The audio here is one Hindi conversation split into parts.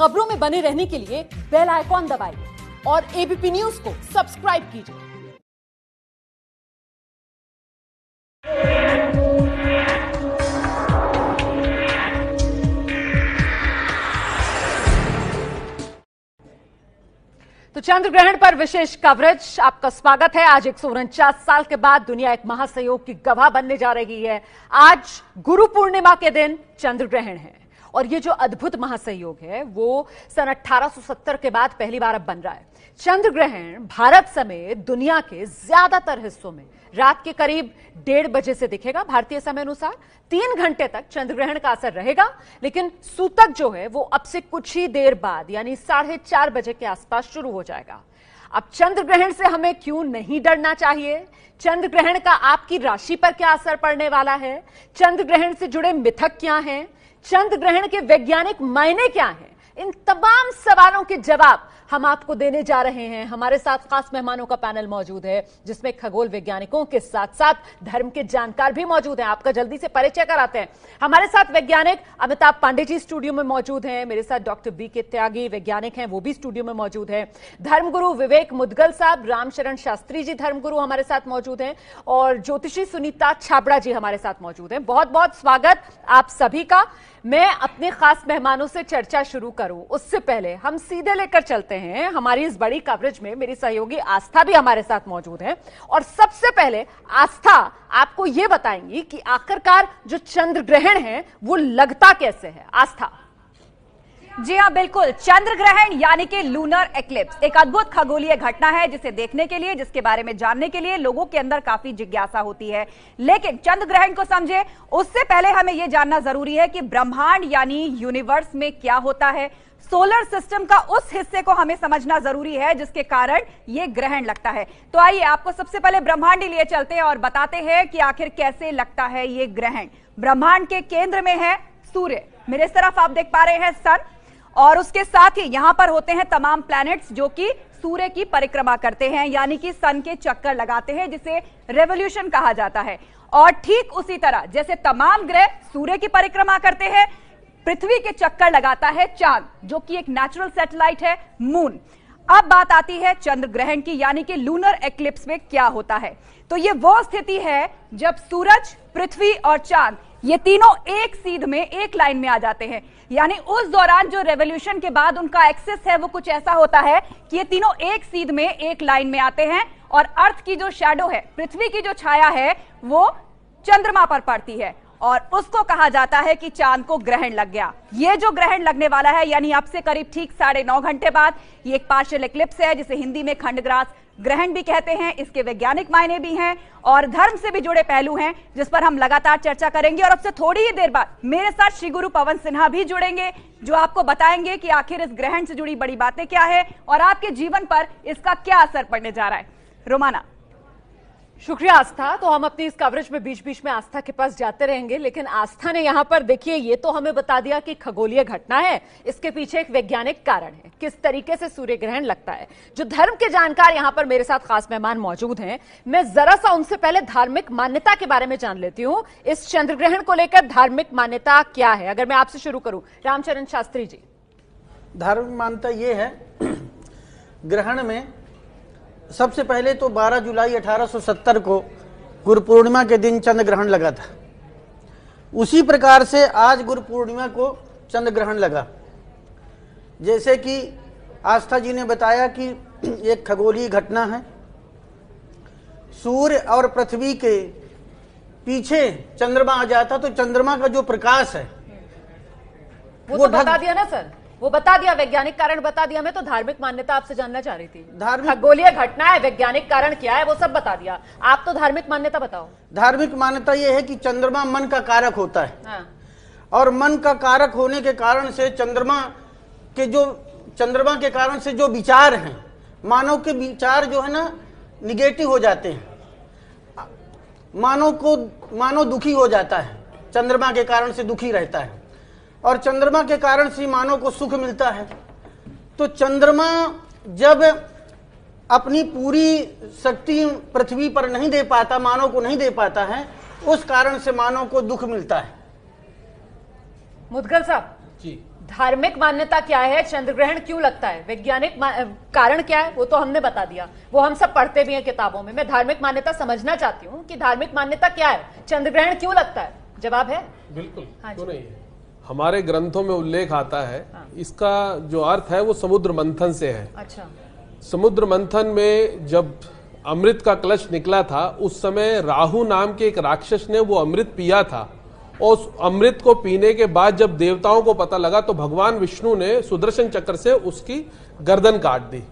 खबरों में बने रहने के लिए बेल आइकॉन दबाइए और एबीपी न्यूज को सब्सक्राइब कीजिए। तो चंद्रग्रहण पर विशेष कवरेज, आपका स्वागत है। आज 149 साल के बाद दुनिया एक महासंयोग की गवाह बनने जा रही है। आज गुरु पूर्णिमा के दिन चंद्रग्रहण है और ये जो अद्भुत महासंयोग है वो सन 1870 के बाद पहली बार अब बन रहा है। चंद्रग्रहण भारत समेत दुनिया के ज्यादातर हिस्सों में रात के करीब 1:30 बजे से दिखेगा भारतीय समय अनुसार। 3 घंटे तक चंद्रग्रहण का असर रहेगा, लेकिन सूतक जो है वो अब से कुछ ही देर बाद यानी 4:30 बजे के आसपास शुरू हो जाएगा। अब चंद्रग्रहण से हमें क्यों नहीं डरना चाहिए, चंद्रग्रहण का आपकी राशि पर क्या असर पड़ने वाला है, चंद्रग्रहण से जुड़े मिथक क्या हैं, चंद्रग्रहण के वैज्ञानिक मायने क्या हैं, इन तमाम सवालों के जवाब हम आपको देने जा रहे हैं। हमारे साथ खास मेहमानों का पैनल मौजूद है जिसमें खगोल वैज्ञानिकों के साथ साथ धर्म के जानकार भी मौजूद हैं। आपका जल्दी से परिचय कराते हैं। हमारे साथ वैज्ञानिक अमिताभ पांडे जी स्टूडियो में मौजूद हैं, मेरे साथ डॉक्टर बी के त्यागी वैज्ञानिक हैं, वो भी स्टूडियो में मौजूद है। धर्मगुरु विवेक मुद्गल साहब, रामचरण शास्त्री जी धर्मगुरु हमारे साथ मौजूद हैं और ज्योतिषी सुनीता जी हमारे साथ मौजूद हैं। बहुत बहुत स्वागत आप सभी का। मैं अपने खास मेहमानों से चर्चा शुरू करूं उससे पहले हम सीधे लेकर चलते हैं हमारी इस बड़ी कवरेज में। मेरी सहयोगी आस्था भी हमारे साथ मौजूद है और सबसे पहले आस्था आपको ये बताएंगी कि आखिरकार जो चंद्रग्रहण है वो लगता कैसे है। आस्था जी हाँ, बिल्कुल। चंद्र ग्रहण यानी कि लूनर एक्लिप्स एक अद्भुत खगोलीय घटना है जिसे देखने के लिए, जिसके बारे में जानने के लिए लोगों के अंदर काफी जिज्ञासा होती है। लेकिन चंद्र ग्रहण को समझे उससे पहले हमें यह जानना जरूरी है कि ब्रह्मांड यानी यूनिवर्स में क्या होता है। सोलर सिस्टम का उस हिस्से को हमें समझना जरूरी है जिसके कारण यह ग्रहण लगता है। तो आइए आपको सबसे पहले ब्रह्मांड ही लिए चलते हैं और बताते हैं कि आखिर कैसे लगता है ये ग्रहण। ब्रह्मांड के केंद्र में है सूर्य, मेरे तरफ आप देख पा रहे हैं सन, और उसके साथ ही यहां पर होते हैं तमाम प्लैनेट्स जो कि सूर्य की परिक्रमा करते हैं यानी कि सन के चक्कर लगाते हैं जिसे रेवोल्यूशन कहा जाता है। और ठीक उसी तरह जैसे तमाम ग्रह सूर्य की परिक्रमा करते हैं, पृथ्वी के चक्कर लगाता है चांद जो कि एक नेचुरल सैटेलाइट है मून। अब बात आती है चंद्र ग्रहण की यानी कि लूनर एक्लिप्स में क्या होता है। तो ये वो स्थिति है जब सूरज, पृथ्वी और चांद ये तीनों एक सीध में, एक लाइन में आ जाते हैं। यानी उस दौरान जो रेवोल्यूशन के बाद उनका एक्सेस है वो कुछ ऐसा होता है कि ये तीनों एक सीध में, एक लाइन में आते हैं और अर्थ की जो शैडो है, पृथ्वी की जो छाया है वो चंद्रमा पर पड़ती है और उसको कहा जाता है कि चांद को ग्रहण लग गया। ये जो ग्रहण लगने वाला है यानी अब से करीब ठीक 9:30 घंटे बाद, ये एक पार्शियल एक्लिप्स है जिसे हिंदी में खंडग्रास ग्रहण भी कहते हैं। इसके वैज्ञानिक मायने भी हैं और धर्म से भी जुड़े पहलू हैं जिस पर हम लगातार चर्चा करेंगे। और अब से थोड़ी ही देर बाद मेरे साथ श्री गुरु पवन सिन्हा भी जुड़ेंगे जो आपको बताएंगे कि आखिर इस ग्रहण से जुड़ी बड़ी बातें क्या है और आपके जीवन पर इसका क्या असर पड़ने जा रहा है। रोमाना, शुक्रिया आस्था। तो हम अपनी इस कवरेज में बीच बीच में आस्था के पास जाते रहेंगे, लेकिन आस्था ने यहाँ पर देखिए ये तो हमें बता दिया कि खगोलीय घटना है, इसके पीछे एक वैज्ञानिक कारण है किस तरीके से सूर्य ग्रहण लगता है। जो धर्म के जानकार यहाँ पर मेरे साथ खास मेहमान मौजूद हैं, मैं जरा सा उनसे पहले धार्मिक मान्यता के बारे में जान लेती हूँ। इस चंद्र ग्रहण को लेकर धार्मिक मान्यता क्या है, अगर मैं आपसे शुरू करूँ रामचरण शास्त्री जी। धार्मिक मान्यता ये है ग्रहण में सबसे पहले तो 12 जुलाई 1870 को गुरु पूर्णिमा के दिन चंद्र ग्रहण लगा था, उसी प्रकार से आज गुरु पूर्णिमा को चंद्र ग्रहण लगा। जैसे कि आस्था जी ने बताया कि एक खगोलीय घटना है, सूर्य और पृथ्वी के पीछे चंद्रमा आ जाता तो चंद्रमा का जो प्रकाश है वो तो बता दिया ना सर, वो बता दिया, वैज्ञानिक कारण बता दिया। मैं तो धार्मिक मान्यता आपसे जानना चाह रही थी, धार्मिक खगोलीय घटना है, वैज्ञानिक कारण क्या है वो सब बता दिया, आप तो धार्मिक मान्यता बताओ। धार्मिक मान्यता ये है कि चंद्रमा मन का कारक होता है। हाँ। और मन का कारक होने के कारण से चंद्रमा के कारण से जो विचार हैं, मानव के विचार जो है ना निगेटिव हो जाते हैं, मानव दुखी हो जाता है, चंद्रमा के कारण से दुखी रहता है और चंद्रमा के कारण से मानव को सुख मिलता है। तो चंद्रमा जब अपनी पूरी शक्ति पृथ्वी पर नहीं दे पाता, मानव को नहीं दे पाता है, उस कारण से मानव को दुख मिलता है। मुद्गल साहब जी, धार्मिक मान्यता क्या है, चंद्रग्रहण क्यों लगता है, वैज्ञानिक कारण क्या है, वो तो हमने बता दिया, वो हम सब पढ़ते भी हैं किताबों में। मैं धार्मिक मान्यता समझना चाहती हूँ कि धार्मिक मान्यता क्या है, चंद्रग्रहण क्यों लगता है, जवाब है? बिल्कुल हाँ, क्यों नहीं है? हमारे ग्रंथों में उल्लेख आता है हाँ। इसका जो अर्थ है वो समुद्र मंथन से है। अच्छा, समुद्र मंथन में जब अमृत का कलश निकला था उस समय राहु नाम के एक राक्षस ने वो अमृत पिया था और अमृत को पीने के बाद जब देवताओं को पता लगा तो भगवान विष्णु ने सुदर्शन चक्र से उसकी गर्दन काट दी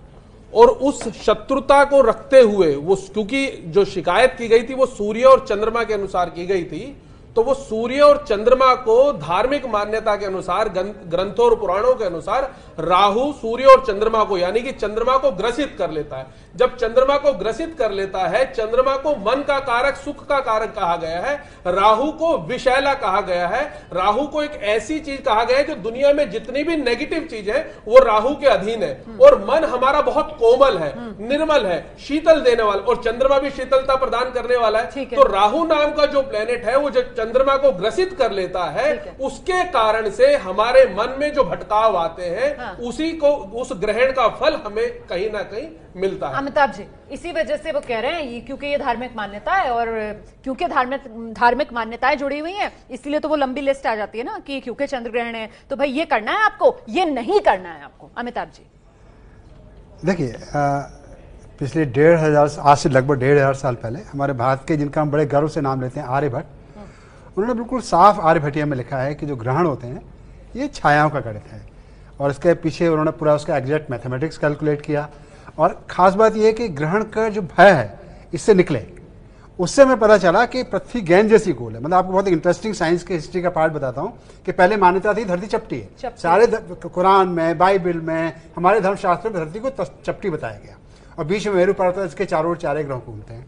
और उस शत्रुता को रखते हुए वो, क्योंकि जो शिकायत की गई थी वो सूर्य और चंद्रमा के अनुसार की गई थी, तो वो सूर्य और चंद्रमा को धार्मिक मान्यता के अनुसार, ग्रंथों और पुराणों के अनुसार राहु सूर्य और चंद्रमा को, यानी कि चंद्रमा को ग्रसित कर लेता है। जब चंद्रमा को ग्रसित कर लेता है, चंद्रमा को मन का कारक, सुख का कारक कहा गया है, राहु को विषैला कहा गया है, राहु को एक ऐसी चीज कहा गया है जो दुनिया में जितनी भी नेगेटिव चीज है वो राहु के अधीन है। और मन हमारा बहुत कोमल है, निर्मल है, शीतल देने वाला, और चंद्रमा भी शीतलता प्रदान करने वाला है। तो राहु नाम का जो प्लेनेट है वो जब चंद्रमा को ग्रसित कर लेता है, उसके कारण से हमारे मन में जो भटकाव आते हैं हाँ। उसी को, उस ग्रहण का फल हमें कहीं ना कहीं मिलता है। अमिताभ जी, इसी वजह से वो कह रहे हैं क्योंकि ये धार्मिक मान्यता है, और क्योंकि धार्मिक मान्यताएं जुड़ी हुई हैं इसलिए तो वो लंबी लिस्ट आ जाती है ना कि क्योंकि चंद्रग्रहण है तो भाई ये करना है आपको, ये नहीं करना है आपको। अमिताभ जी, देखिए पिछले 1,500 आज से लगभग 1,500 साल पहले हमारे भारत के, जिनका हम बड़े गर्व से नाम लेते हैं, आर्यभट्ट, उन्होंने बिल्कुल साफ आर्यभट्टियम में लिखा है कि जो ग्रहण होते हैं ये छायाओं का गणित है, और इसके पीछे उन्होंने पूरा उसका एग्जैक्ट मैथमेटिक्स कैलकुलेट किया। और ख़ास बात यह है कि ग्रहण का जो भय है इससे निकले, उससे हमें पता चला कि पृथ्वी गेंद जैसी गोल है। मतलब आपको बहुत इंटरेस्टिंग साइंस के हिस्ट्री का पार्ट बताता हूँ कि पहले मान्यता थी धरती चपटी है, सारे कुरान में, बाइबिल में, हमारे धर्मशास्त्र में धरती को चपटी बताया गया, और बीच में मेरू पर्वत है इसके चारों ओर चारे ग्रह घूमते हैं।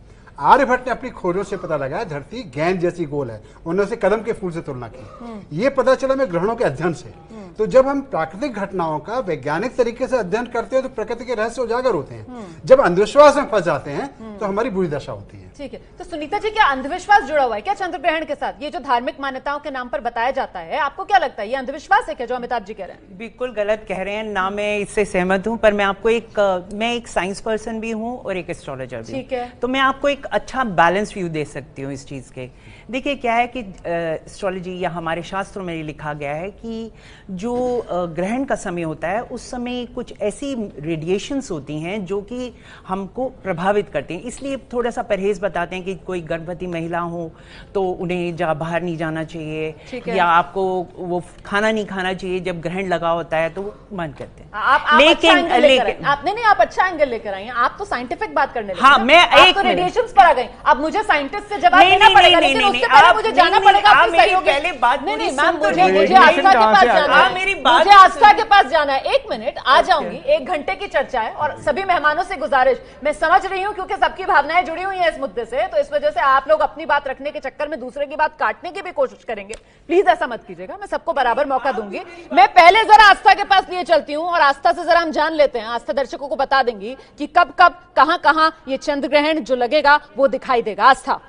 आर्यभट्ट ने अपनी खोजों से पता लगाया धरती गेंद जैसी गोल है, उन्होंने से कदम के फूल से तुलना की। ये पता चला हमें ग्रहणों के अध्ययन से। तो जब हम प्राकृतिक घटनाओं का वैज्ञानिक तरीके से अध्ययन करते हैं तो प्रकृति के रहस्य उजागर होते हैं। जब अंधविश्वास में फंस जाते हैं तो हमारी बुरी दशा होती है। ठीक है, तो सुनीता जी, क्या अंधविश्वास जुड़ा हुआ है क्या चंद्रग्रहण के साथ? ये जो धार्मिक मान्यताओं के नाम पर बताया जाता है, आपको क्या लगता है, ये अंधविश्वास है क्या जो अमिताभ जी कह रहे हैं? बिल्कुल गलत कह रहे हैं, ना मैं इससे सहमत हूँ, पर मैं आपको मैं एक साइंस पर्सन भी हूँ और एक एस्ट्रोलॉजर भी, ठीक है, तो मैं आपको एक अच्छा बैलेंस व्यू दे सकती हूँ इस चीज के। देखिए क्या है कि एस्ट्रोलॉजी या हमारे शास्त्रों में लिखा गया है कि जो ग्रहण का समय होता है उस समय कुछ ऐसी रेडिएशंस होती हैं जो कि हमको प्रभावित करती हैं, इसलिए थोड़ा सा परहेज बताते हैं कि कोई गर्भवती महिला हो तो उन्हें बाहर नहीं जाना चाहिए, या आपको वो खाना नहीं खाना चाहिए जब ग्रहण लगा होता है, तो मन करते हैं लेकिन आपने नहीं, आप अच्छा एंगल लेकर आई हैं, आप तो साइंटिफिक बात करने लगे। हाँ, मैं एक रेडिएशंस पर आ गई, अब मुझे साइंटिस्ट से जवाब देना पड़ेगा, लेकिन उससे पहले मुझे जाना पड़ेगा अपने सहयोगी पहले बात। नहीं नहीं मैम, मुझे आस्था के पास जाना है, मेरी बात मुझे आस्था के पास जाना है, एक मिनट आ जाऊंगी, एक घंटे की चर्चा है और सभी मेहमानों से गुजारिश, मैं समझ रही हूँ क्योंकि सबकी भावनाएं जुड़ी हुई हैं इस मुद्दे से, तो इस वजह से आप लोग अपनी बात रखने के चक्कर में दूसरे की बात काटने की भी कोशिश करेंगे, प्लीज ऐसा मत कीजिएगा, मैं सबको बराबर मौका दूंगी। मैं पहले जरा आस्था के पास लिए चलती हूँ और आस्था से जरा हम जान लेते हैं, आस्था दर्शकों को बता देंगी कि कब कब कहाँ कहाँ ये चंद्रग्रहण जो लगेगा वो दिखाई देगा। आस्था,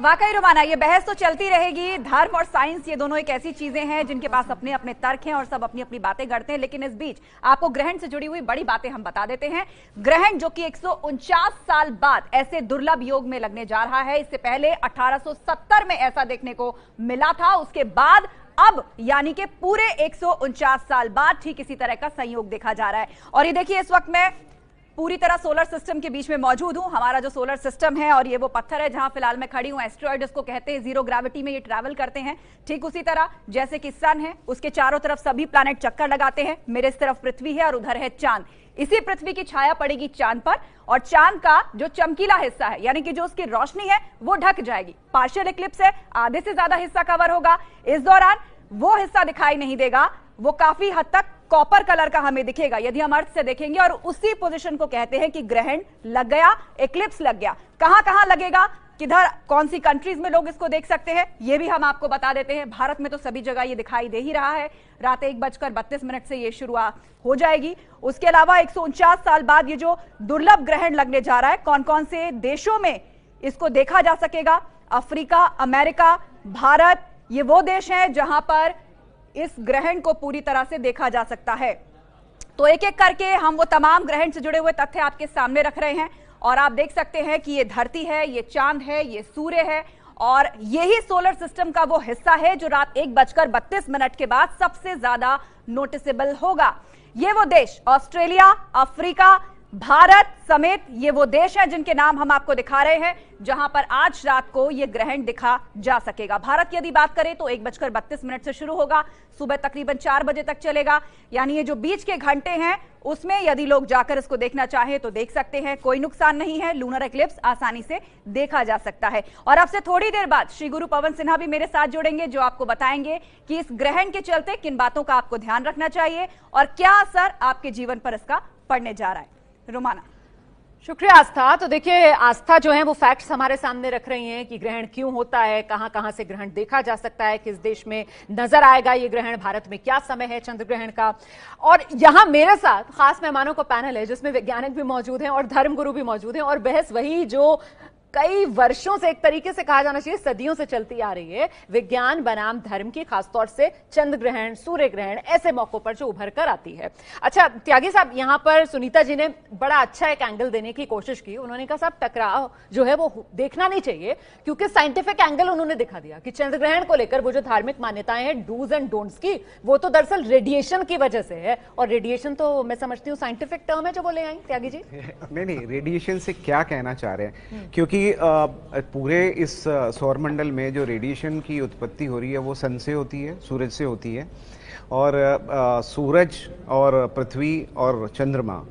वाकई रोमाना ये बहस तो चलती रहेगी, धर्म और साइंस ये दोनों एक ऐसी चीजें हैं जिनके पास अपने अपने तर्क हैं और सब अपनी अपनी बातें गढ़ते हैं, लेकिन इस बीच आपको ग्रहण से जुड़ी हुई बड़ी बातें हम बता देते हैं। ग्रहण जो कि 149 साल बाद ऐसे दुर्लभ योग में लगने जा रहा है, इससे पहले 1870 में ऐसा देखने को मिला था, उसके बाद अब यानी कि पूरे 149 साल बाद ठीक इसी तरह का संयोग देखा जा रहा है। और ये देखिए, इस वक्त मैं पूरी तरह सोलर सिस्टम के बीच में मौजूद हूं, हमारा जो सोलर सिस्टम है, और ये वो पत्थर है जहां फिलहाल मैं खड़ी हूं, एस्टेरॉयड इसको कहते हैं, जीरो ग्रेविटी में ये ट्रैवल करते हैं, ठीक उसी तरह जैसे कि सन है, उसके चारों तरफ सभी प्लैनेट चक्कर लगाते हैं, मेरे इस तरफ पृथ्वी है और उधर है चांद, इसी पृथ्वी की छाया पड़ेगी चांद पर और चांद का जो चमकीला हिस्सा है यानी कि जो उसकी रोशनी है वो ढक जाएगी, पार्शियल इक्लिप्स है, आधे से ज्यादा हिस्सा कवर होगा, इस दौरान वो हिस्सा दिखाई नहीं देगा, वो काफी हद तक कॉपर कलर का हमें दिखेगा यदि हम अर्थ से देखेंगे, और उसी पोजीशन को कहते हैं कि ग्रहण लग गया, एक्लिप्स लग गया। कहां-कहां लगेगा, किधर, कौन सी कंट्रीज में लोग इसको देख सकते हैं, ये भी हम आपको बता देते हैं। भारत में तो सभी जगह ये दिखाई दे ही रहा है, रात 1:32 से ये शुरुआत हो जाएगी। उसके अलावा 149 साल बाद ये जो दुर्लभ ग्रहण लगने जा रहा है, कौन कौन से देशों में इसको देखा जा सकेगा, अफ्रीका, अमेरिका, भारत, ये वो देश है जहां पर इस ग्रहण को पूरी तरह से देखा जा सकता है। तो एक एक करके हम वो तमाम ग्रहण से जुड़े हुए तथ्य आपके सामने रख रहे हैं और आप देख सकते हैं कि ये धरती है, ये चांद है, ये सूर्य है और यही सोलर सिस्टम का वो हिस्सा है जो रात 1:32 के बाद सबसे ज्यादा नोटिसेबल होगा। ये वो देश ऑस्ट्रेलिया, अफ्रीका, भारत समेत ये वो देश है जिनके नाम हम आपको दिखा रहे हैं जहां पर आज रात को ये ग्रहण दिखा जा सकेगा। भारत की यदि बात करें तो 1:32 से शुरू होगा, सुबह तकरीबन 4 बजे तक चलेगा। यानी ये जो बीच के घंटे हैं उसमें यदि लोग जाकर इसको देखना चाहें तो देख सकते हैं, कोई नुकसान नहीं है। लूनर एक्लिप्स आसानी से देखा जा सकता है। और अब से थोड़ी देर बाद श्री गुरु पवन सिन्हा भी मेरे साथ जुड़ेंगे जो आपको बताएंगे कि इस ग्रहण के चलते किन बातों का आपको ध्यान रखना चाहिए और क्या असर आपके जीवन पर इसका पड़ने जा रहा है। रोमाना, शुक्रिया आस्था। तो देखिए आस्था जो है वो फैक्ट्स हमारे सामने रख रही हैं कि ग्रहण क्यों होता है, कहां कहां से ग्रहण देखा जा सकता है, किस देश में नजर आएगा ये ग्रहण, भारत में क्या समय है चंद्र ग्रहण का। और यहां मेरे साथ खास मेहमानों का पैनल है जिसमें वैज्ञानिक भी मौजूद हैं और धर्मगुरु भी मौजूद हैं और बहस वही जो कई वर्षों से, एक तरीके से कहा जाना चाहिए सदियों से चलती आ रही है, विज्ञान बनाम धर्म की, खासतौर से चंद्र ग्रहण, सूर्य ग्रहण ऐसे मौकों पर जो उभर कर आती है। अच्छा त्यागी साहब, यहाँ पर सुनीता जी ने बड़ा अच्छा एक एंगल देने की कोशिश की। उन्होंने कहा साहब टकराव जो है वो देखना नहीं चाहिए क्योंकि साइंटिफिक एंगल उन्होंने दिखा दिया कि चंद्र ग्रहण को लेकर वो जो धार्मिक मान्यताएं हैं डूज एंड डोंट्स की, वो तो दरअसल रेडिएशन की वजह से है। और रेडिएशन तो मैं समझती हूँ साइंटिफिक टर्म है जो बोले आई त्यागी जी। नहीं, रेडिएशन से क्या कहना चाह रहे हैं, क्योंकि पूरे इस सौरमंडल में जो रेडिएशन की उत्पत्ति हो रही है वो सन से होती है, सूरज से होती है। और सूरज और पृथ्वी और चंद्रमा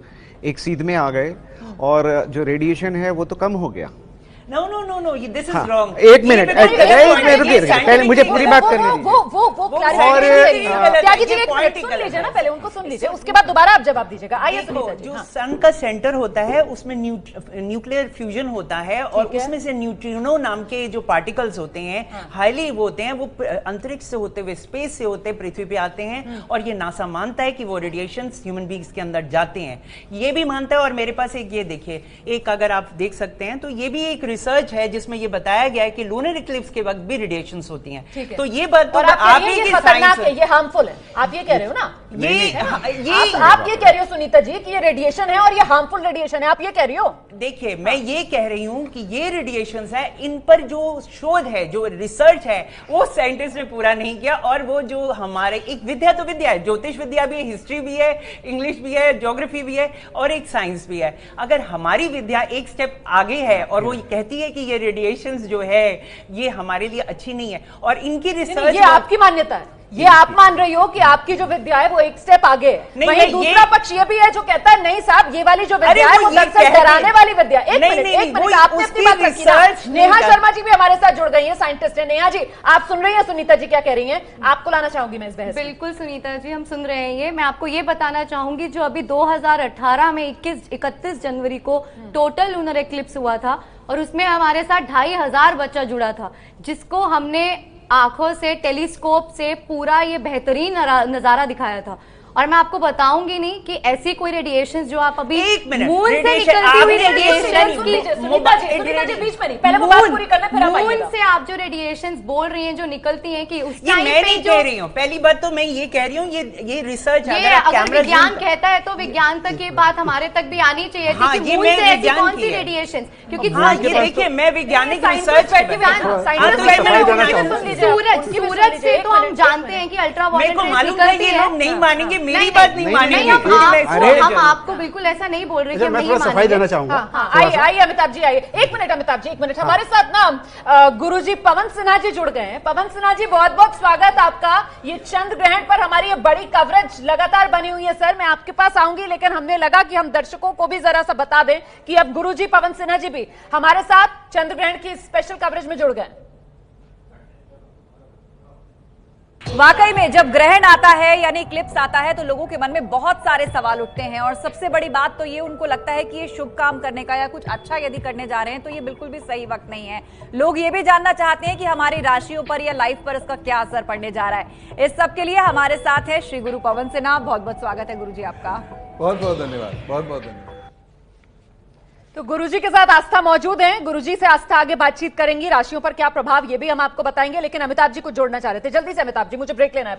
एक सीध में आ गए और जो रेडिएशन है वो तो कम हो गया। No no no no, this is wrong. एक मिनट, मुझे पूरी बात करनी है। वो त्यागी जी सुन लीजिए ना, पहले उनको सुन लीजिए, उसके बाद दोबारा आप जवाब दीजिएगा। आइए, जो सन का सेंटर होता है उसमें न्यूक्लियर फ्यूजन होता है और उसमें से न्यूट्रिनो नाम के जो पार्टिकल्स होते हैं, हाईली वो होते हैं, वो अंतरिक्ष से होते हुए, स्पेस से होते पृथ्वी पे आते हैं। और ये नासा मानता है कि वो रेडिएशन ह्यूमन बींग्स के अंदर जाते हैं, ये भी मानता है। और मेरे पास एक ये देखिए, एक अगर आप देख सकते हैं तो ये भी एक रिसर्च है जिसमें ये बताया गया है कि लूनर इक्लिप्स के वक्त भी रेडिएशंस होती हैं। तो ये बात तो आप ही की साइंस है, ये हार्मफुल है, आप ये कह रहे हो ना, ये आप ये कह रहे हो सुनीता जी कि ये रेडिएशन है और ये हार्मफुल रेडिएशन है, आप ये कह रही हो। देखिए मैं ये कह रही हूँ कि ये रेडिएशंस है, इन पर जो शोध है, जो रिसर्च है, वो साइंटिस्ट ने पूरा नहीं किया। और वो जो हमारे एक विद्या तो विद्या है, ज्योतिष विद्या भी है, हिस्ट्री भी है, इंग्लिश भी है, ज्योग्राफी भी है और एक साइंस भी है। अगर हमारी विद्या एक स्टेप आगे है और वो कहती है कि ये रेडिएशंस जो है ये हमारे लिए अच्छी नहीं है और इनकी रिसर्च, ये आपकी मान्यता है, ये आप मान रही हो कि आपकी जो विद्या है वो एक स्टेप आगे है। नहीं, दूसरा पक्ष ये भी है जो कहता है नहीं साहब ये वाली जो विद्या है वो दरअसल डराने वाली विद्या। एक मिनट, आपने अपनी बात रखी ना। नेहा शर्मा जी भी हमारे साथ जुड़ गई है, साइंटिस्ट है। नेहा जी, आप सुन रही है सुनीता जी क्या कह रही है, आपको लाना चाहूंगी मैं इस बहस। बिल्कुल सुनीता जी, हम सुन रहे हैं। ये मैं आपको ये बताना चाहूंगी, जो अभी 2018 में 31 जनवरी को टोटल लूनर एक्लिप्स हुआ था और उसमें हमारे साथ 2500 बच्चा जुड़ा था, जिसको हमने आंखों से, टेलीस्कोप से पूरा ये बेहतरीन नजारा दिखाया था। और मैं आपको बताऊंगी नहीं कि ऐसी कोई रेडिएशन जो आप अभी मून से निकलती हुई आप जो रेडिएशन बोल रही हैं, जो निकलती हैं कि उस टाइम पे जो कह रही हूं, पहली बात तो मैं ये कह रही हूँ ये रिसर्च अगर विज्ञान कहता है तो विज्ञान तक ये बात हमारे तक भी आनी चाहिए कि मून से ऐसी कौन सी रेडिएशन, क्योंकि देखिए मैं वैज्ञानिक रिसर्च सूरज से तो हम जानते हैं कि अल्ट्रावायलेट नहीं मानेंगे, मेरी बात नहीं मानेंगे। हम आपको बिल्कुल ऐसा नहीं बोल रहे कि हम नहीं मानेंगे। देना चाहूंगा। आइए अमिताभ जी, आइए। एक मिनट, हमारे साथ ना गुरुजी पवन सिन्हा जी जुड़ गए हैं। पवन सिन्हा जी, बहुत बहुत स्वागत आपका। ये चंद्र ग्रहण पर हमारी ये बड़ी कवरेज लगातार बनी हुई है। सर मैं आपके पास आऊंगी, लेकिन हमने लगा कि हम दर्शकों को भी जरा सा बता दें कि अब गुरुजी पवन सिन्हा जी भी हमारे साथ चंद्र ग्रहण की स्पेशल कवरेज में जुड़ गए। वाकई में जब ग्रहण आता है यानी इक्लिप्स आता है तो लोगों के मन में बहुत सारे सवाल उठते हैं और सबसे बड़ी बात तो ये उनको लगता है कि ये शुभ काम करने का या कुछ अच्छा यदि करने जा रहे हैं तो ये बिल्कुल भी सही वक्त नहीं है। लोग ये भी जानना चाहते हैं कि हमारी राशियों पर या लाइफ पर इसका क्या असर पड़ने जा रहा है। इस सब के लिए हमारे साथ है श्री गुरु पवन सिन्हा। बहुत बहुत स्वागत है गुरु जी आपका। बहुत बहुत धन्यवाद, बहुत बहुत धन्यवाद। तो गुरुजी के साथ आस्था मौजूद हैं, गुरुजी से आस्था आगे बातचीत करेंगी, राशियों पर क्या प्रभाव ये भी हम आपको बताएंगे, लेकिन अमिताभ जी को जोड़ना चाह रहे थे। जल्दी से अमिताभ जी, मुझे ब्रेक लेना है।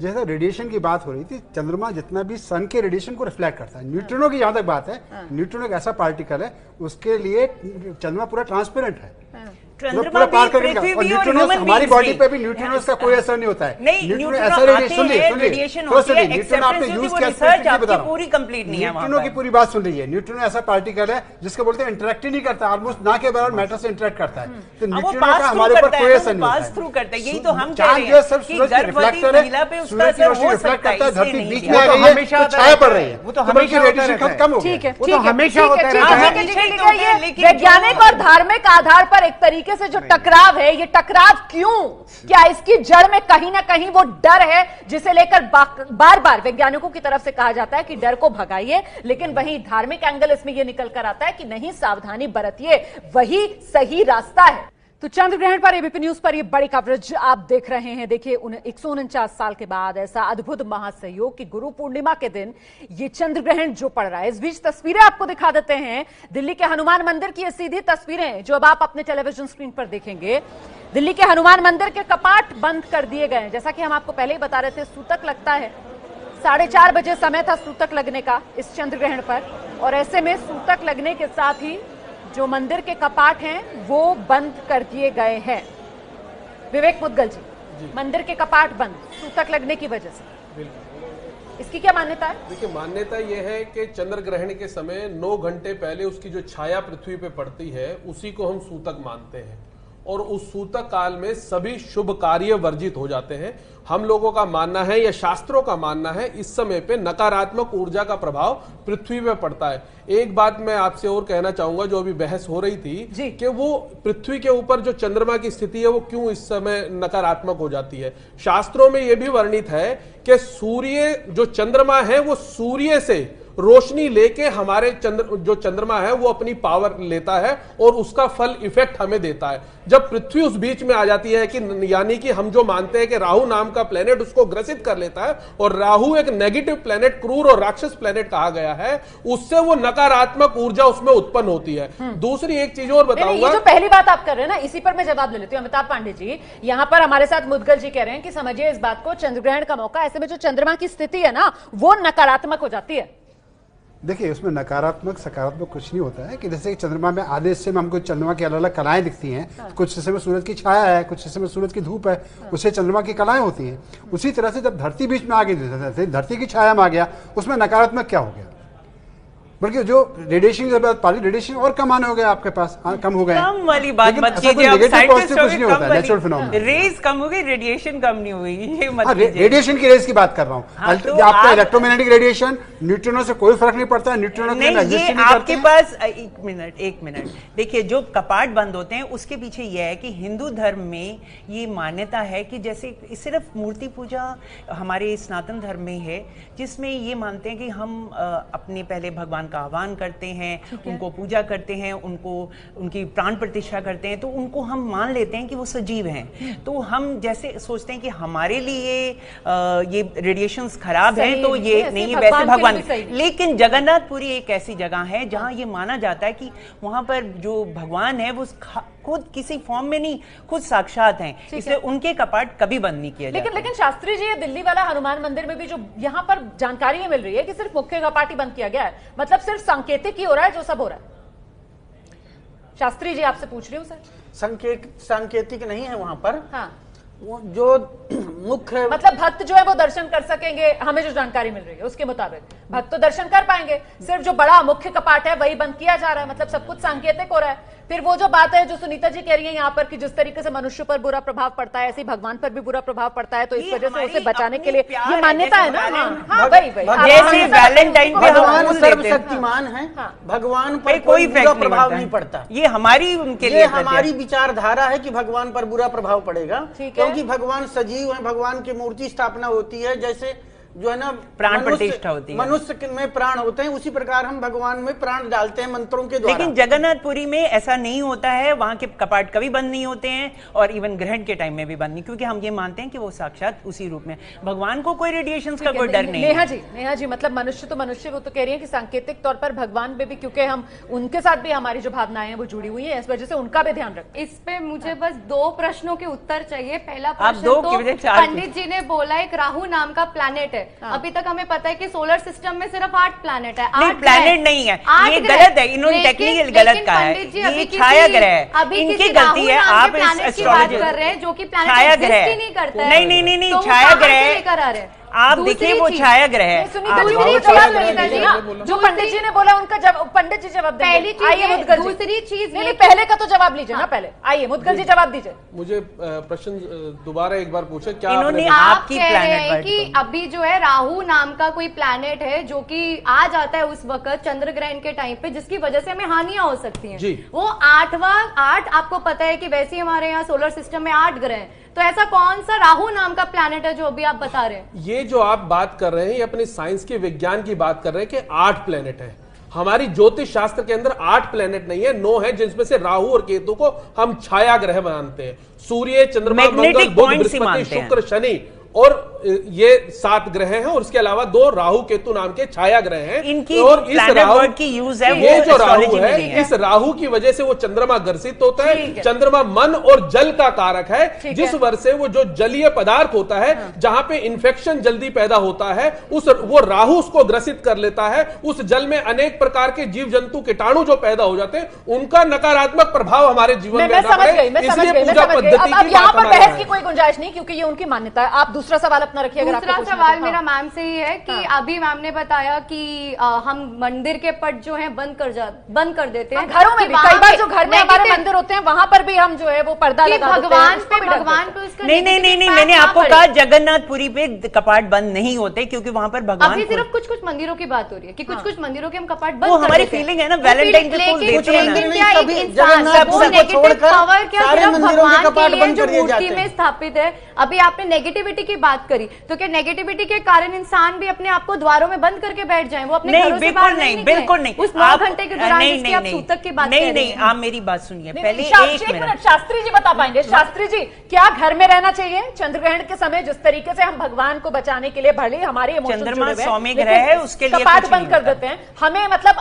जैसा रेडिएशन की बात हो रही थी, चंद्रमा जितना भी सन के रेडिएशन को रिफ्लेक्ट करता है, न्यूट्रिनो की जहाँ तक बात है, न्यूट्रिनो एक ऐसा पार्टिकल है उसके लिए चंद्रमा पूरा ट्रांसपेरेंट है, पूरा पार करने का, और न्यूट्रिनोस हमारी बॉडी पे भी न्यूट्रिनोस का कोई असर नहीं होता है। न्यूट्रिनो ऐसा रेडिएशन होती है, न्यूट्रिनो आपने यूज किया, रिसर्च आपकी पूरी कंप्लीट नहीं है, न्यूट्रिनो की पूरी बात सुन लीजिए। न्यूट्रिनो ऐसा पार्टिकल है जिसको बोलते हैं इंटरेक्ट ही नहीं करता, ऑलमोस्ट ना के बराबर मैटर से इंटरेक्ट करता है, तो न्यूट्रिनो का हमारे ऊपर कोई असर नहीं होता है, पास थ्रू करता है। यही तो हम कह रहे हैं कि गर्भवती महिला पे उसका असर हो सकता है, धरती बीच में आ गई है, छाया पड़ रही है, वो तो हमेशा रेडिएशन कम होगी, वो तो हमेशा होता है। वैज्ञानिक और धार्मिक आधार पर एक तरीके से जो टकराव है, ये टकराव क्यों? क्या इसकी जड़ में कहीं ना कहीं वो डर है जिसे लेकर बार बार वैज्ञानिकों की तरफ से कहा जाता है कि डर को भगाइए, लेकिन वही धार्मिक एंगल इसमें ये निकल कर आता है कि नहीं, सावधानी बरतिए, वही सही रास्ता है। तो चंद्र ग्रहण पर एबीपी न्यूज पर ये बड़ी कवरेज आप देख रहे हैं। देखिए 149 साल के बाद ऐसा अद्भुत महासहयोग कि गुरु पूर्णिमा के दिन ये चंद्र ग्रहण जो पड़ रहा है। इस बीच तस्वीरें आपको दिखा देते हैं दिल्ली के हनुमान मंदिर की, ये सीधी तस्वीरें जो अब आप अपने टेलीविजन स्क्रीन पर देखेंगे। दिल्ली के हनुमान मंदिर के कपाट बंद कर दिए गए हैं, जैसा कि हम आपको पहले ही बता रहे थे। सूतक लगता है, 4:30 बजे समय था सूतक लगने का इस चंद्र ग्रहण पर, और ऐसे में सूतक लगने के साथ ही जो मंदिर के कपाट हैं वो बंद कर दिए गए हैं। विवेक मुद्गल जी, मंदिर के कपाट बंद सूतक लगने की वजह से, इसकी क्या मान्यता है? देखिए, मान्यता ये है कि चंद्र ग्रहण के समय 9 घंटे पहले उसकी जो छाया पृथ्वी पे पड़ती है उसी को हम सूतक मानते हैं, और उस सूतक काल में सभी शुभ कार्य वर्जित हो जाते हैं। हम लोगों का मानना है या शास्त्रों का मानना है इस समय पे नकारात्मक ऊर्जा का प्रभाव पृथ्वी पे पड़ता है। एक बात मैं आपसे और कहना चाहूंगा, जो अभी बहस हो रही थी कि वो पृथ्वी के ऊपर जो चंद्रमा की स्थिति है वो क्यों इस समय नकारात्मक हो जाती है। शास्त्रों में ये भी वर्णित है कि सूर्य जो चंद्रमा है वो सूर्य से रोशनी लेके हमारे जो चंद्रमा है वो अपनी पावर लेता है और उसका फल इफेक्ट हमें देता है। जब पृथ्वी उस बीच में आ जाती है कि यानी कि हम जो मानते हैं कि राहु नाम का प्लेनेट उसको ग्रसित कर लेता है, और राहु एक नेगेटिव प्लेनेट, क्रूर और राक्षस प्लेनेट कहा गया है, उससे वो नकारात्मक ऊर्जा उसमें उत्पन्न होती है। दूसरी एक चीज और बताऊंगा, जो पहली बात आप कर रहे हैं ना, इसी पर मैं जवाब ले लेती हूँ। अमिताभ पांडे जी यहाँ पर हमारे साथ मुद्गल जी कह रहे हैं कि समझिए इस बात को, चंद्रग्रहण का मौका, ऐसे में जो चंद्रमा की स्थिति है ना वो नकारात्मक हो जाती है। देखिए, उसमें नकारात्मक सकारात्मक कुछ नहीं होता है, कि जैसे चंद्रमा में आधे हिस्से में हमको चंद्रमा की अलग अलग कलाएं दिखती हैं, कुछ हिस्से में सूरज की छाया है, कुछ हिस्से में सूरज की धूप है, उससे चंद्रमा की कलाएं होती हैं। उसी तरह से जब धरती बीच में आ गई, धरती की छाया में आ गया, उसमें नकारात्मक क्या हो गया? बल्कि जो रेडिएशन की बात, रेडिएशन और कम आने हो गए, आपके पास कम हो गए, कम वाली बात मत कीजिए, कुछ नहीं होता है, नेचुरल फिनोमेना। रेज कम हो गई, रेडिएशन कम नहीं हुई, रेडिएशन की रेज की बात कर रहा हूँ। आपका इलेक्ट्रोमैग्नेटिक रेडिएशन, न्यूट्रिनो से कोई फर्क नहीं पड़ता है, न्यूट्रिनो आपके पास। एक मिनट देखिए, जो कपाट बंद होते हैं उसके पीछे यह है कि हिंदू धर्म में ये मान्यता है कि जैसे सिर्फ मूर्ति पूजा हमारे सनातन धर्म में है, जिसमें ये मानते हैं कि हम अपने पहले भगवान का आह्वान करते हैं, उनको पूजा करते हैं, उनको उनकी प्राण प्रतिष्ठा करते हैं, तो उनको हम मान लेते हैं कि वो सजीव हैं। तो हम जैसे सोचते हैं कि हमारे लिए ये रेडिएशंस खराब हैं, तो ये नहीं, वैसे भगवान। लेकिन जगन्नाथपुरी एक ऐसी जगह है जहां ये माना जाता है कि वहां पर जो भगवान है वो खुद किसी फॉर्म में नहीं, खुद साक्षात हैं, इसलिए उनके कपाट कभी बंद नहीं किया। लेकिन शास्त्री जी, दिल्ली वाला हनुमान मंदिर में भी जो यहाँ पर जानकारी मिल रही है कि सिर्फ मुख्य कपाट ही बंद किया गया है, मतलब सिर्फ संकेतिक ही हो रहा है जो सब हो रहा है। शास्त्री जी आपसे पूछ रही हूँ सर, सांकेतिक नहीं है वहाँ पर। हाँ, वो जो मुख्य मतलब भक्त जो है वो दर्शन कर सकेंगे, हमें जो जानकारी मिल रही है उसके मुताबिक भक्त तो दर्शन कर पाएंगे, सिर्फ जो बड़ा मुख्य कपाट है वही बंद किया जा रहा है, मतलब सब कुछ सांकेतिक हो रहा है। फिर वो जो बात है जो सुनीता जी कह रही है यहाँ पर कि जिस तरीके से मनुष्य पर बुरा प्रभाव पड़ता है, ऐसे ही भगवान पर भी बुरा प्रभाव पड़ता है, तो इस वजह से उसे बचाने के लिए ये मान्यता है ना। हाँ, जैसे वैलेंटाइन पे भगवान सर्वशक्तिमान है, भगवान पर कोई प्रभाव नहीं पड़ता, ये हमारी उनके लिए हमारी विचारधारा है कि भगवान पर बुरा प्रभाव पड़ेगा, क्योंकि भगवान सजीव है, भगवान की मूर्ति स्थापना होती है, जैसे जो है ना प्राण प्रतिष्ठा होती है, मनुष्य में प्राण होते हैं, उसी प्रकार हम भगवान में प्राण डालते हैं मंत्रों के द्वारा। लेकिन जगन्नाथपुरी में ऐसा नहीं होता है, वहाँ के कपाट कभी बंद नहीं होते हैं और इवन ग्रहण के टाइम में भी बंद नहीं, क्योंकि हम ये मानते हैं कि वो साक्षात उसी रूप में, भगवान को कोई रेडिएशन का कोई डर नहीं। नेहा जी मतलब मनुष्य तो मनुष्य, वो तो कह रही है कि सांकेतिक तौर पर भगवान पे भी, क्योंकि हम उनके साथ भी हमारी जो भावनाएं हैं वो जुड़ी हुई है, इस वजह से उनका भी ध्यान रखें। इस पे मुझे बस दो प्रश्नों के उत्तर चाहिए। पहला प्रश्न तो पंडित जी ने बोला एक राहु नाम का प्लैनेट है, अभी तक हमें पता है कि सोलर सिस्टम में सिर्फ 8 प्लैनेट है। 8 प्लैनेट नहीं है, ये गलत है, इन्होंने टेक्निकल गलत कहा है, ये छाया ग्रह है, इनकी गलती है। आप एस्ट्रोलॉजी कर रहे हैं जो कि प्लैनेट एग्जिस्ट नहीं करता है। नहीं, छाया ग्रह आप देखिए वो छाया ग्रह है। जो पंडित जी ने बोला उनका पंडित जी जवाब देंगे। आइए मुद्गल जी, दूसरी चीज नहीं, पहले का तो जवाब लीजिए ना, पहले आइए मुद्गल जी जवाब दीजिए। मुझे प्रश्न दोबारा एक बार पूछे, क्या इन्होंने आपकी प्लैनेट की अभी जो है राहु नाम का कोई प्लैनेट है जो कि आ जाता है उस वक्त चंद्र ग्रहण के टाइम पे, जिसकी वजह से हमें हानियां हो सकती है। वो 8 आपको पता है कि वैसे हमारे यहाँ सोलर सिस्टम में 8 ग्रह है, तो ऐसा कौन सा राहु नाम का प्लैनेट है जो अभी आप बता रहे हैं? ये जो आप बात कर रहे हैं ये अपने साइंस के विज्ञान की बात कर रहे हैं कि 8 प्लैनेट हैं। हमारी ज्योतिष शास्त्र के अंदर 8 प्लैनेट नहीं है, 9 है, जिनमें से राहु और केतु को हम छाया ग्रह मानते हैं। सूर्य, चंद्रमा, मंगल, बुध, बृहस्पति, शुक्र, शनि और ये 7 ग्रह हैं, और उसके अलावा 2 राहु केतु नाम के छाया ग्रह हैं। इनकी और इस राहु की यूज है, ये जो राहु है, इस राहु की वजह से वो चंद्रमा गर्षित होता है। चंद्रमा मन और जल का कारक है, जिस वजह से वो जो जलीय पदार्थ होता है, जहां पे इन्फेक्शन जल्दी पैदा होता है, उस वो राहु उसको ग्रसित कर लेता है। उस जल में अनेक प्रकार के जीव जंतु कीटाणु जो पैदा हो जाते हैं, उनका नकारात्मक प्रभाव हमारे जीवन में आता है। इसलिए पूजा पद्धति यहाँ पर बहस की कोई गुंजाइश नहीं, क्योंकि ये उनकी मान्यता है। आप दूसरा सवाल अपना रखिए। दूसरा सवाल मेरा मैम से ही है कि अभी मैम ने बताया कि हम मंदिर के पट जो है बंद कर देते हैं घरों में भी। कई बार जो घर में हमारे मंदिर होते हैं वहां पर भी हम जो है वो पर्दा लगा देते हैं। भगवान पे उसका नहीं, मैंने आपको कहा जगन्नाथपुरी पे कपाट बंद नहीं होते, क्योंकि वहां पर भगवान। अभी सिर्फ कुछ मंदिरों की बात हो रही है कि कुछ मंदिरों के हम कपाट बंद, वो हमारी फीलिंग है ना, वैलेंटाइन के फूल देते हैं में स्थापित है। अभी आपने नेगेटिविटी की बात करी, तो क्या नेगेटिविटी के कारण इंसान भी अपने आप को द्वारों में बंद करके बैठ जाएं? वो अपने घरों से बाहर नहीं, बिल्कुल नहीं। उस 9 घंटे के दौरान जिसकी आप सूतक की बात कर रहे हैं। नहीं, आप मेरी बात सुनिए पहले। एक मिनट, शास्त्री जी बता पाएंगे। शास्त्री जी, क्या घर में रहना चाहिए चंद्रग्रहण के समय? जिस तरीके से हम भगवान को बचाने के लिए भले हमारे चंद्रमा सौम्य ग्रह है, उसके लिए कपाट बंद कर देते हैं। हमें मतलब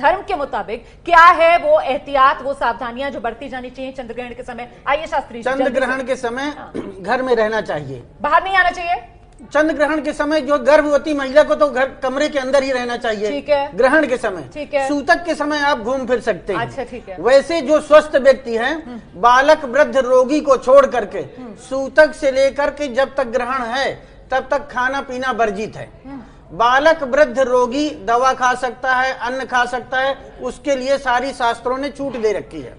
धर्म के मुताबिक क्या है वो एहतियात, वो सावधानियां जो बरती जानी चाहिए चंद्रग्रहण के समय? आइए शास्त्री जी। चंद्रग्रहण के समय घर में रहना चाहिए, बाहर नहीं आना चाहिए। चंद्र ग्रहण के समय जो गर्भवती महिला को तो घर कमरे के अंदर ही रहना चाहिए। ठीक है। ग्रहण के समय, ठीक है। सूतक के समय आप घूम फिर सकते हैं। अच्छा, ठीक है। वैसे जो स्वस्थ व्यक्ति हैं, बालक, वृद्ध, रोगी को छोड़ करके सूतक से लेकर के जब तक ग्रहण है तब तक खाना पीना वर्जित है। बालक, वृद्ध, रोगी दवा खा सकता है, अन्न खा सकता है, उसके लिए सारी शास्त्रों ने छूट दे रखी है।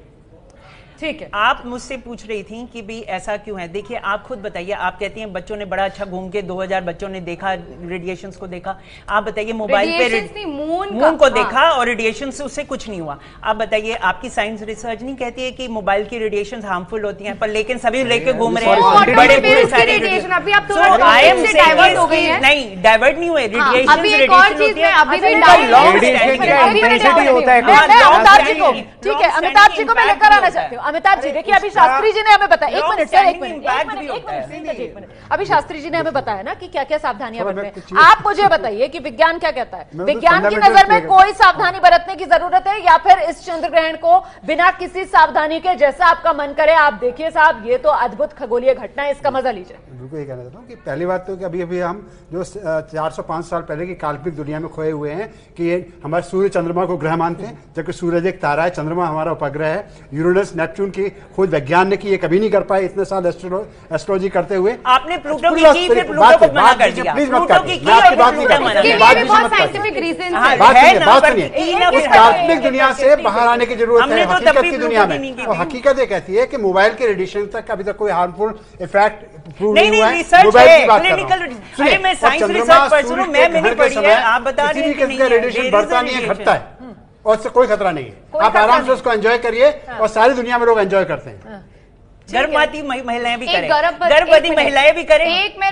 ठीक है। आप मुझसे पूछ रही थी कि भी ऐसा क्यों है। देखिए, आप खुद बताइए, आप कहती हैं बच्चों ने बड़ा अच्छा घूम के 2000 बच्चों ने देखा, रेडिएशंस को देखा। आप बताइए, मोबाइल पे मून को देखा और रेडिएशन से उससे कुछ नहीं हुआ। आप बताइए, आपकी साइंस रिसर्च नहीं कहती है कि मोबाइल की रेडिएशन हार्मफुल होती है, पर लेकिन सभी लेके घूम रहे हैं बड़े पूरे सारे रेडिएशन। नहीं, डाइवर्ट नहीं हुए। अमिताभ जी को मैं लेकर आना चाहती हूँ। अमिताभ जी, देखिए, अभी शास्त्री जी ने हमें बताया। एक मिनट, अभी शास्त्री जी ने हमें बताया ना कि क्या क्या सावधानियां बरतनी है। आप मुझे बताइए कि विज्ञान क्या कहता है। विज्ञान की नजर में कोई सावधानी बरतने की जरूरत है, या फिर इस चंद्र ग्रहण को बिना किसी सावधानी के जैसा आपका मन करे आप देखिए? साहब, ये तो अद्भुत खगोलीय घटना है, इसका मजा लीजिए। बिल्कुल, ये कहना चाहता हूँ कि पहली बात तो अभी हम जो 405 साल पहले की काल्पनिक दुनिया में खोए हुए हैं कि हमारे सूर्य चंद्रमा को ग्रह मानते हैं, जबकि सूरज एक तारा है, चंद्रमा हमारा उपग्रह है। यूरेनस, नेपच्यून की खोज वैज्ञानिक ने की, ये कभी नहीं कर पाए इतने साल एस्ट्रोलॉजी करते हुए। आपने प्लूटो की फिर प्लूटो को मना कर दिया। प्लीज मत करिए, आपकी बात नहीं करनी, बात नहीं। काल्पनिक दुनिया से बाहर आने की जरूरत है, हकीकत की दुनिया में। और हकीकत ये कहती है कि मोबाइल के रेडिएशन तक अभी तक कोई हार्मफुल इफेक्ट प्रूव नहीं हुआ है। मोबाइल की बात कर, रेडिएशन बढ़ता नहीं है, घटता है, और इससे कोई खतरा नहीं है। आप आराम से उसको एंजॉय करिए, और सारी दुनिया में लोग एंजॉय करते हैं। गर्भवती महिलाएं भी करें, गर्भवती महिलाएं भी करें। मैं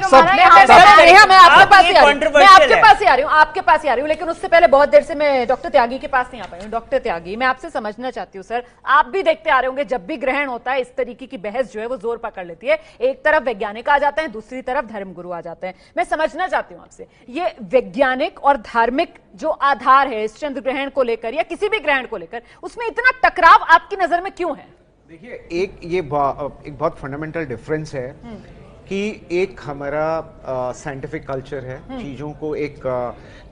आपके पास ही आ रही हूँ लेकिन उससे पहले बहुत देर से मैं डॉक्टर त्यागी के पास नहीं आ पाई हूँ। डॉक्टर त्यागी, मैं आपसे समझना चाहती हूँ सर, आप भी देखते आ रहे होंगे जब भी ग्रहण होता है इस तरीके की बहस जो है वो जोर पकड़ लेती है। एक तरफ वैज्ञानिक आ जाते हैं, दूसरी तरफ धर्मगुरु आ जाते हैं। मैं समझना चाहती हूँ आपसे, ये वैज्ञानिक और धार्मिक जो आधार है इस चंद्र ग्रहण को लेकर या किसी भी ग्रहण को लेकर, उसमें इतना टकराव आपकी नजर में क्यों है? देखिए, एक बहुत फंडामेंटल डिफरेंस है कि एक हमारा साइंटिफिक कल्चर है, चीज़ों को एक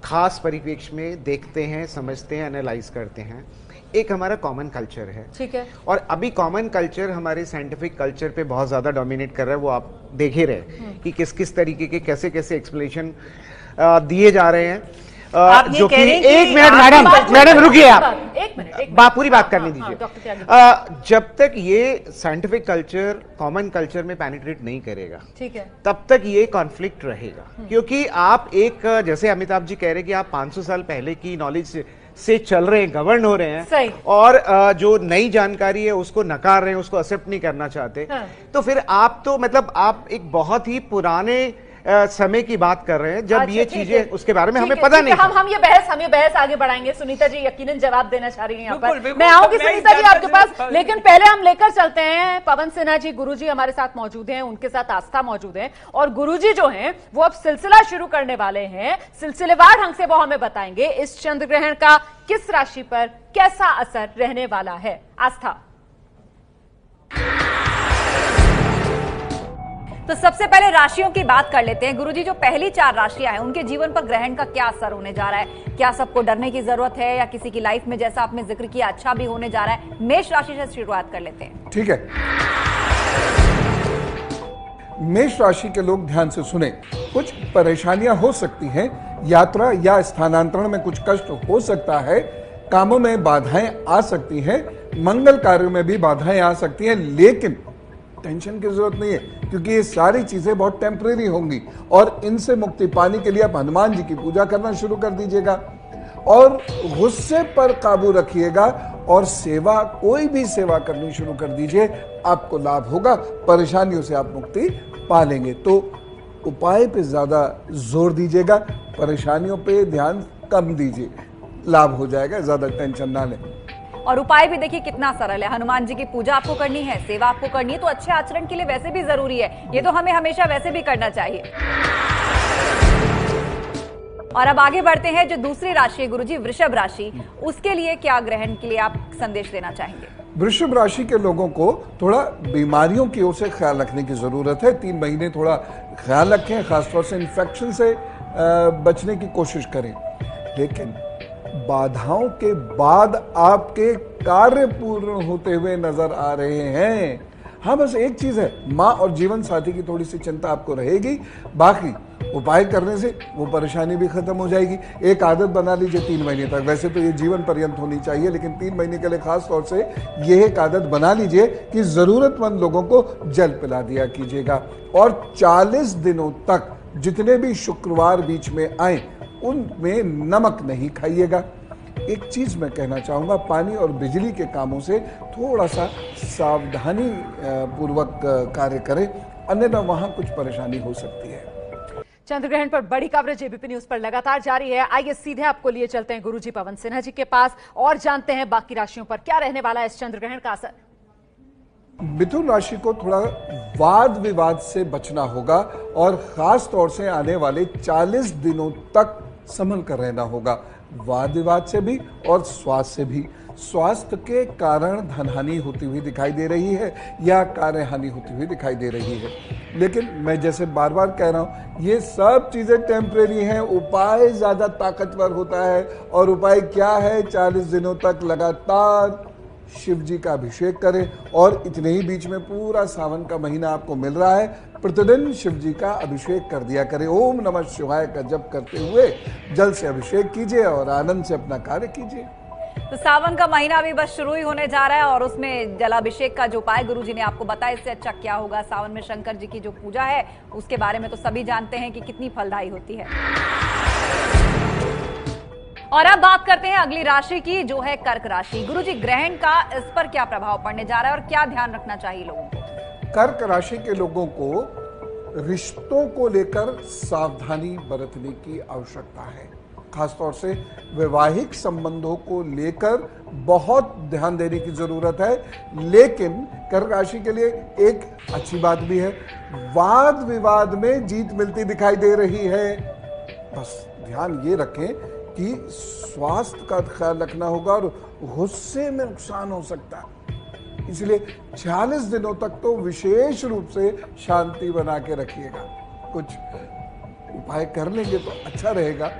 खास परिप्रेक्ष्य में देखते हैं, समझते हैं, एनालाइज करते हैं। एक हमारा कॉमन कल्चर है, ठीक है। और अभी कॉमन कल्चर हमारे साइंटिफिक कल्चर पे बहुत ज़्यादा डोमिनेट कर रहा है। वो आप देखे रहे कि किस किस तरीके के कैसे कैसे एक्सप्लेनेशन दिए जा रहे हैं। जो कि एक मिनट मैडम रुकिए, आप पूरी बात करने दीजिए। जब तक ये साइंटिफिक कल्चर कॉमन कल्चर में पेनिट्रेट नहीं करेगा, ठीक है, तब तक ये कॉन्फ्लिक्ट रहेगा। क्योंकि आप एक, जैसे अमिताभ जी कह रहे कि आप 500 साल पहले की नॉलेज से चल रहे हैं, गवर्न हो रहे हैं, सही। और जो नई जानकारी है उसको नकार रहे हैं, उसको एक्सेप्ट नहीं करना चाहते, तो फिर आप तो मतलब आप एक बहुत ही पुराने समय की बात कर रहे हैं जब ये चीजें उसके बारे में हमें पता नहीं। हम ये बहस आगे बढ़ाएंगे। सुनीता जी यकीनन जवाब देना चाह रही हैं यहाँ पर, मैं आऊंगी सुनीता जी आपके पास, लेकिन पहले हम लेकर चलते हैं पवन सिन्हा जी। गुरु जी हमारे साथ मौजूद हैं, उनके साथ आस्था मौजूद है, और गुरु जी जो है वो अब सिलसिला शुरू करने वाले हैं। सिलसिलेवार ढंग से वो हमें बताएंगे इस चंद्र ग्रहण का किस राशि पर कैसा असर रहने वाला है। आस्था, तो सबसे पहले राशियों की बात कर लेते हैं। गुरुजी, जो पहली 4 राशियां हैं उनके जीवन पर ग्रहण का क्या असर होने जा रहा है? क्या सबको डरने की जरूरत है या किसी की लाइफ में जैसा आपने जिक्र किया अच्छा भी होने जा रहा है? मेष राशि से शुरुआत कर लेते हैं, ठीक है। मेष राशि के लोग ध्यान से सुने, कुछ परेशानियां हो सकती हैं, यात्रा या स्थानांतरण में कुछ कष्ट हो सकता है, कामों में बाधाएं आ सकती है, मंगल कार्यों में भी बाधाएं आ सकती है, लेकिन टेंशन की जरूरत नहीं है क्योंकि ये सारी चीजें बहुत टेम्परेरी होंगी और इनसे मुक्ति पाने के लिए आप हनुमान जी की पूजा करना शुरू कर दीजिएगा और गुस्से पर काबू रखिएगा और सेवा, कोई भी सेवा करनी शुरू कर दीजिए, आपको लाभ होगा, परेशानियों से आप मुक्ति पा लेंगे। तो उपाय पे ज्यादा जोर दीजिएगा, परेशानियों पे ध्यान कम दीजिए, लाभ हो जाएगा, ज्यादा टेंशन ना लें। और उपाय भी देखिए कितना सरल है, हनुमान जी की पूजा आपको करनी है, सेवा आपको करनी है, तो अच्छे आचरण के लिए वैसे भी जरूरी है, ये तो हमें हमेशा वैसे भी करना चाहिए। और अब आगे बढ़ते हैं, जो दूसरी राशि है गुरुजी, वृषभ राशि, उसके लिए क्या ग्रहण के लिए आप संदेश देना चाहेंगे? वृषभ राशि के लोगों को थोड़ा बीमारियों की ओर से ख्याल रखने की जरूरत है। 3 महीने थोड़ा ख्याल रखें, खासतौर से इन्फेक्शन से बचने की कोशिश करें, लेकिन बाधाओं के बाद आपके कार्य पूर्ण होते हुए नजर आ रहे हैं। हाँ, बस एक चीज है, माँ और जीवन साथी की थोड़ी सी चिंता आपको रहेगी, बाकी उपाय करने से वो परेशानी भी खत्म हो जाएगी। एक आदत बना लीजिए 3 महीने तक, वैसे तो ये जीवन पर्यंत होनी चाहिए, लेकिन 3 महीने के लिए खास तौर से यह एक आदत बना लीजिए कि जरूरतमंद लोगों को जल पिला दिया कीजिएगा। और 40 दिनों तक जितने भी शुक्रवार बीच में आए उनमें नमक नहीं खाइएगा। एक चीज मैं कहना चाहूँगा, पानी और बिजली के कामों से थोड़ा सा सावधानी पूर्वक कार्य करें, अन्यथा वहाँ कुछ परेशानी हो सकती है। चंद्रग्रहण पर बड़ी कवरेज एबीपी न्यूज पर लगातार जारी है। आइए सीधे आपको लिए चलते हैं गुरुजी पवन सिन्हा जी के पास और जानते हैं बाकी राशियों पर क्या रहने वाला है इस चंद्रग्रहण का असर। मिथुन राशि को थोड़ा वाद विवाद से बचना होगा और खास तौर से आने वाले 40 दिनों तक संभल कर रहना होगा, वाद विवाद से भी और स्वास्थ्य से भी। स्वास्थ्य के कारण धनहानि होती हुई दिखाई दे रही है या कार्यहानि होती हुई दिखाई दे रही है, लेकिन मैं जैसे बार बार कह रहा हूँ ये सब चीज़ें टेम्परेरी हैं, उपाय ज़्यादा ताकतवर होता है। और उपाय क्या है? 40 दिनों तक लगातार शिव जी का अभिषेक करें और इतने ही बीच में पूरा सावन का महीना आपको मिल रहा है, प्रतिदिन शिव जी का अभिषेक कर दिया करें। ओम नमः शिवाय का जप करते हुए जल से अभिषेक कीजिए और आनंद से अपना कार्य कीजिए। तो सावन का महीना भी बस शुरू ही होने जा रहा है और उसमें जलाभिषेक का जो उपाय गुरुजी ने आपको बताया, इससे अच्छा क्या होगा? सावन में शंकर जी की जो पूजा है उसके बारे में तो सभी जानते हैं कि कितनी फलदायी होती है। और अब बात करते हैं अगली राशि की, जो है कर्क राशि। गुरुजी, ग्रहण का इस पर क्या प्रभाव पड़ने जा रहा है और क्या ध्यान रखना चाहिए लोगों को? कर्क राशि के लोगों को रिश्तों को लेकर सावधानी बरतने की आवश्यकता है। खासतौर से वैवाहिक संबंधों को लेकर बहुत ध्यान देने की जरूरत है। लेकिन कर्क राशि के लिए एक अच्छी बात भी है, वाद विवाद में जीत मिलती दिखाई दे रही है। बस ध्यान ये रखें कि स्वास्थ्य का ख्याल रखना होगा और गुस्से में नुकसान हो सकता है, इसलिए 46 दिनों तक तो विशेष रूप से शांति बना के रखिएगा। कुछ उपाय कर लेंगे तो अच्छा रहेगा,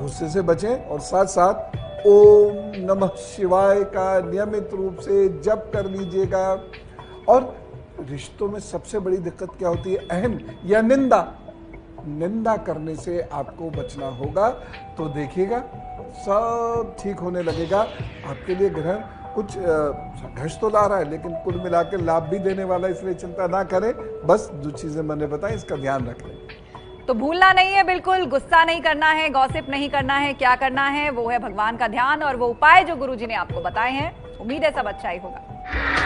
गुस्से से बचें और साथ साथ ओम नमः शिवाय का नियमित रूप से जप कर लीजिएगा। और रिश्तों में सबसे बड़ी दिक्कत क्या होती है, अहम या निंदा। निंदा करने से आपको बचना होगा, तो देखिएगा सब ठीक होने लगेगा। आपके लिए ग्रहण कुछ संघर्ष तो ला रहा है, लेकिन कुल मिलाकर लाभ भी देने वाला, इसलिए चिंता ना करें। बस जो चीजें मैंने बताई इसका ध्यान रख लें। तो भूलना नहीं है, बिल्कुल गुस्सा नहीं करना है, गॉसिप नहीं करना है। क्या करना है वो है भगवान का ध्यान और वो उपाय जो गुरुजी ने आपको बताए हैं। उम्मीद है सब अच्छा ही होगा।